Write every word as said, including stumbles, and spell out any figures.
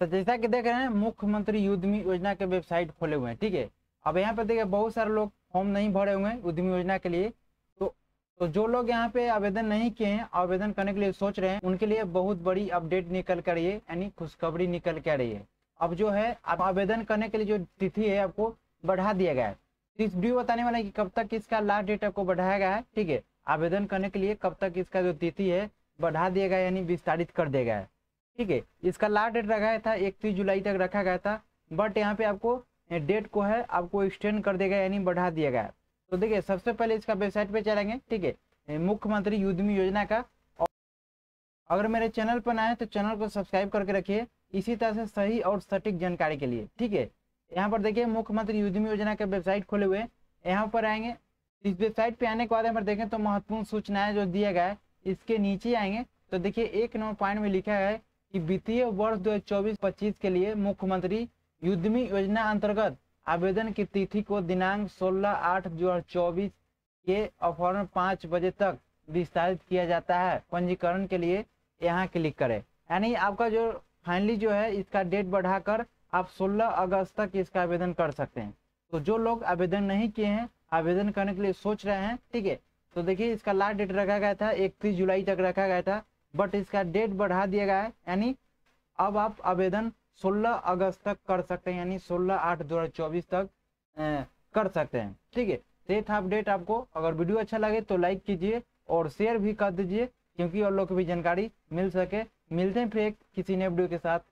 तो जैसा कि देख रहे हैं मुख्यमंत्री उद्यमी योजना के वेबसाइट खोले हुए हैं, ठीक है। अब यहाँ पे देखिए बहुत सारे लोग फॉर्म नहीं भरे हुए हैं उद्यमी योजना के लिए, तो तो जो लोग यहाँ पे आवेदन नहीं किए हैं, आवेदन करने के लिए सोच रहे हैं, उनके लिए बहुत बड़ी अपडेट निकल कर रही है, यानी खुशखबरी निकल कर रही है। अब जो है अब आवेदन करने के लिए जो तिथि है आपको बढ़ा दिया गया है। इस वीडियो बताने वाला है कि कब तक इसका लास्ट डेट आपको बढ़ाया गया है, ठीक है। आवेदन करने के लिए कब तक इसका जो तिथि है बढ़ा दिया गया, यानी विस्तारित कर दिया गया है, ठीक है। इसका लास्ट डेट रखा था इकतीस जुलाई तक रखा गया था, बट यहाँ पे आपको डेट को है आपको एक्सटेंड कर दिया गया, यानी बढ़ा दिया गया है। तो देखिए सबसे पहले इसका वेबसाइट पे चलेंगे, ठीक है, मुख्यमंत्री उद्यमी योजना का। अगर मेरे चैनल पर ना है तो चैनल को सब्सक्राइब करके रखिए इसी तरह से सही और सटीक जानकारी के लिए, ठीक है। यहाँ पर देखिए मुख्यमंत्री उद्यमी योजना के वेबसाइट खोले हुए, यहाँ पर आएंगे। इस वेबसाइट पे आने के बाद यहाँ पर देखें तो महत्वपूर्ण सूचनाएं जो दिया गया है इसके नीचे आएंगे, तो देखिए एक नंबर पॉइंट में लिखा है कि वित्तीय वर्ष दो हजार चौबीस पच्चीस के लिए मुख्यमंत्री उद्यमी योजना अंतर्गत आवेदन की तिथि को दिनांक सोलह आठ दो हजार चौबीस के अपराह्न पाँच बजे तक विस्तारित किया जाता है। पंजीकरण के लिए यहाँ क्लिक करें, यानी आपका जो फाइनली जो है इसका डेट बढ़ाकर आप सोलह अगस्त तक इसका आवेदन कर सकते हैं। तो जो लोग आवेदन नहीं किए हैं, आवेदन करने के लिए सोच रहे हैं, ठीक है, तो देखिए इसका लास्ट डेट रखा गया था इकतीस जुलाई तक रखा गया था, बट इसका डेट बढ़ा दिया गया है, यानी अब आप आवेदन सोलह अगस्त तक कर सकते हैं, यानी सोलह आठ दो हजार चौबीस तक ए, कर सकते हैं, ठीक है। ये था अपडेट आपको। अगर वीडियो अच्छा लगे तो लाइक कीजिए और शेयर भी कर दीजिए, क्योंकि और लोग को भी जानकारी मिल सके। मिलते हैं फिर किसी नए वीडियो के साथ।